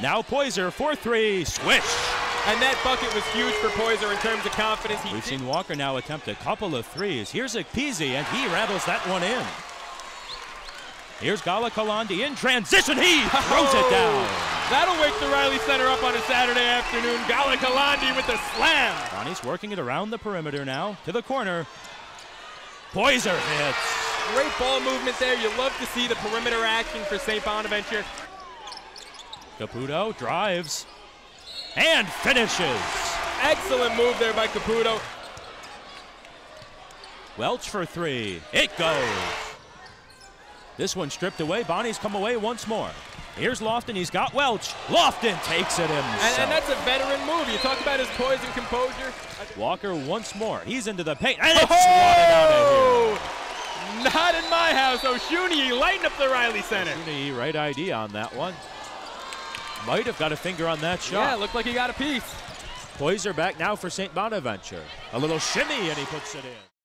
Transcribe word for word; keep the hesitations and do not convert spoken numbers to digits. Now Poyser for three, swish. And that bucket was huge for Poyser in terms of confidence. He We've did. seen Walker now attempt a couple of threes. Here's Ikhpizi, and he rattles that one in. Here's Galakalandi in transition. He throws oh, it down. That'll wake the Riley Center up on a Saturday afternoon. Galakalandi with a slam. Ronnie's working it around the perimeter now to the corner. Poyser hits. Great ball movement there. You love to see the perimeter action for Saint Bonaventure. Caputo drives and finishes. Excellent move there by Caputo. Welch for three. It goes. This one stripped away. Bonnie's come away once more. Here's Lofton. He's got Welch. Lofton takes it himself. And, and that's a veteran move. You talk about his poise and composure. Walker once more. He's into the paint. And it's oh! swatted out of here. Not in my house. Osunniyi lighting up the Riley Center. Osunniyi, right idea on that one. Might have got a finger on that shot. Yeah, looked like he got a piece. Poyser back now for Saint Bonaventure. A little shimmy, and he puts it in.